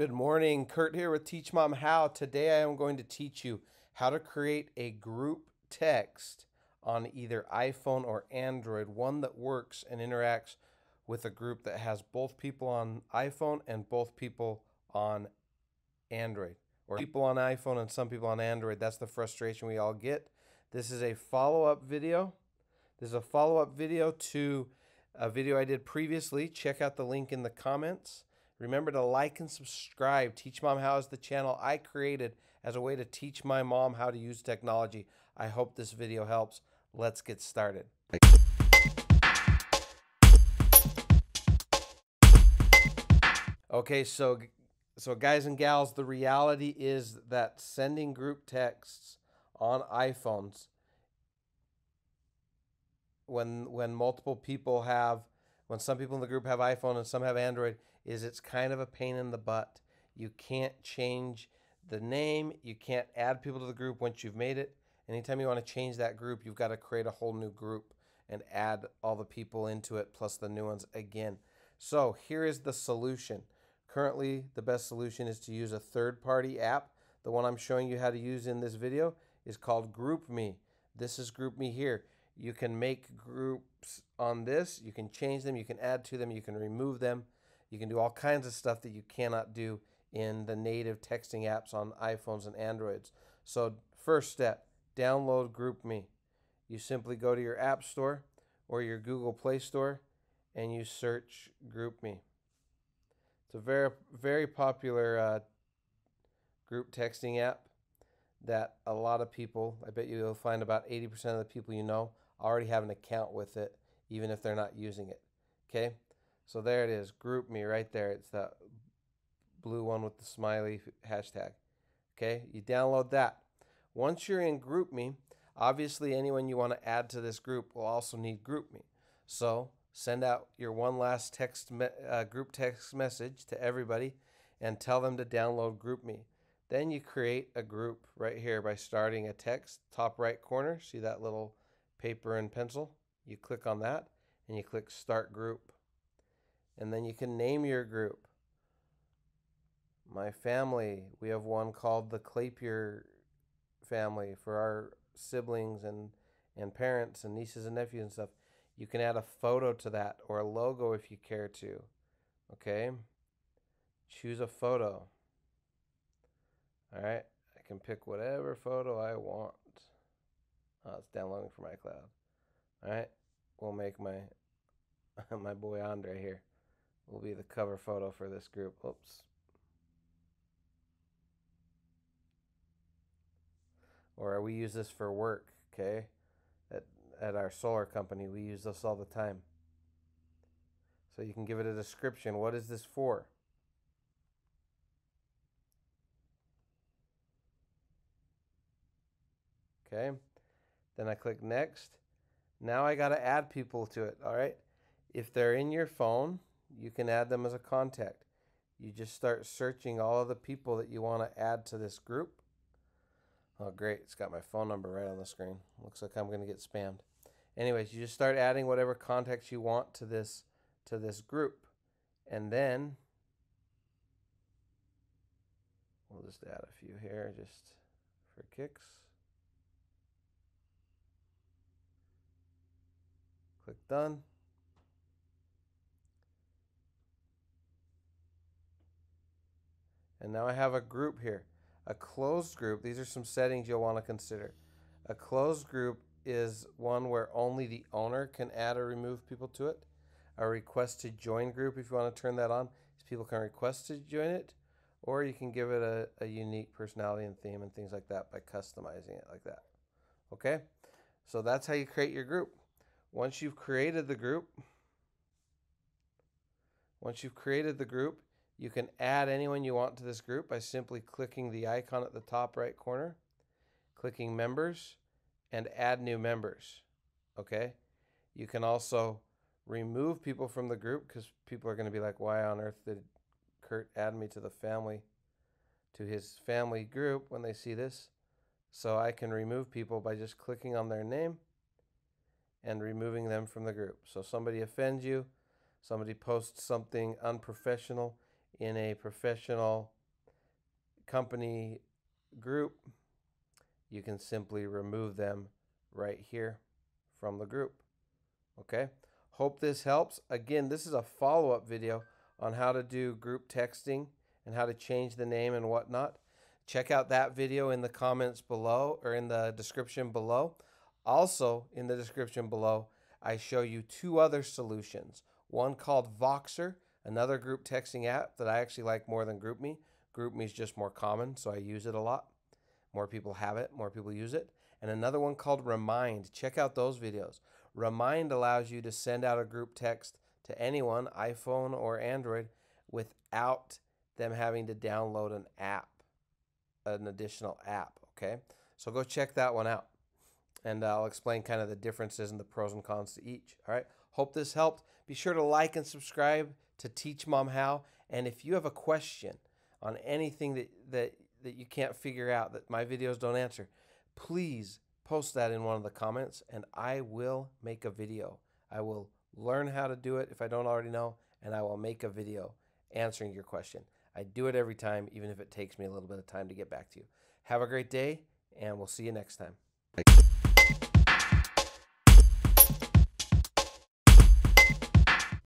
Good morning, Kurt here with Teach Mom How. Today I am going to teach you how to create a group text on either iPhone or Android, one that works and interacts with a group that has both people on iPhone and both people on Android, or people on iPhone and some people on Android. That's the frustration we all get. This is a follow-up video. This is a follow-up video to a video I did previously. Check out the link in the comments. Remember to like and subscribe. Teach Mom How is the channel I created as a way to teach my mom how to use technology. I hope this video helps. Let's get started. Okay, so guys and gals, the reality is that sending group texts on iPhones when some people in the group have iPhone and some have Android, it's kind of a pain in the butt. You can't change the name. You can't add people to the group once you've made it. Anytime you want to change that group, you've got to create a whole new group and add all the people into it plus the new ones again. So here is the solution. Currently, the best solution is to use a third-party app. The one I'm showing you how to use in this video is called GroupMe. This is GroupMe here. You can make groups on this. You can change them. You can add to them. You can remove them. You can do all kinds of stuff that you cannot do in the native texting apps on iPhones and Androids. So first step, download GroupMe. You simply go to your App Store or your Google Play Store and you search GroupMe. It's a very, very popular group texting app that a lot of people, I bet you'll find about 80% of the people you know already have an account with it, even if they're not using it, okay? So there it is, GroupMe right there. It's that blue one with the smiley hashtag. Okay, you download that. Once you're in GroupMe, obviously anyone you want to add to this group will also need GroupMe. So send out your one last group text message to everybody and tell them to download GroupMe. Then you create a group right here by starting a text, top right corner. See that little paper and pencil? You click on that and you click Start Group. And then you can name your group. My family, we have one called the Claypier family for our siblings and parents and nieces and nephews and stuff. You can add a photo to that or a logo if you care to. Okay? Choose a photo. All right. I can pick whatever photo I want. Oh, it's downloading from iCloud. All right. We'll make my boy Andre here. Will be the cover photo for this group. Oops. Or we use this for work, okay? At our solar company, we use this all the time. So you can give it a description. What is this for? Okay. Then I click next. Now I got to add people to it, all right? If they're in your phone, you can add them as a contact. You just start searching all of the people that you want to add to this group. Oh, great. It's got my phone number right on the screen. Looks like I'm going to get spammed. Anyways, you just start adding whatever contacts you want to this group. And then we'll just add a few here just for kicks. Click Done. And now I have a group here. A closed group, these are some settings you'll want to consider. A closed group is one where only the owner can add or remove people to it. A request to join group, if you want to turn that on, is people can request to join it, or you can give it a unique personality and theme and things like that by customizing it like that. Okay? So that's how you create your group. Once you've created the group, you can add anyone you want to this group by simply clicking the icon at the top right corner, clicking members, and add new members, okay? You can also remove people from the group because people are going to be like, why on earth did Kurt add me to his family group when they see this? So I can remove people by just clicking on their name and removing them from the group. So somebody offends you, somebody posts something unprofessional, in a professional company group, you can simply remove them right here from the group. Okay, hope this helps. Again, this is a follow-up video on how to do group texting and how to change the name and whatnot. Check out that video in the comments below or in the description below. Also in the description below, I show you two other solutions. One called Voxer, another group texting app that I actually like more than GroupMe. GroupMe is just more common, so I use it a lot. More people have it, more people use it. And another one called Remind. Check out those videos. Remind allows you to send out a group text to anyone, iPhone or Android, without them having to download an app, an additional app, okay? So go check that one out. And I'll explain kind of the differences and the pros and cons to each, all right? Hope this helped. Be sure to like and subscribe to Teach Mom How. And if you have a question on anything that you can't figure out, that my videos don't answer, please post that in one of the comments and I will make a video. I will learn how to do it if I don't already know, and I will make a video answering your question. I do it every time, even if it takes me a little bit of time to get back to you. Have a great day, and we'll see you next time.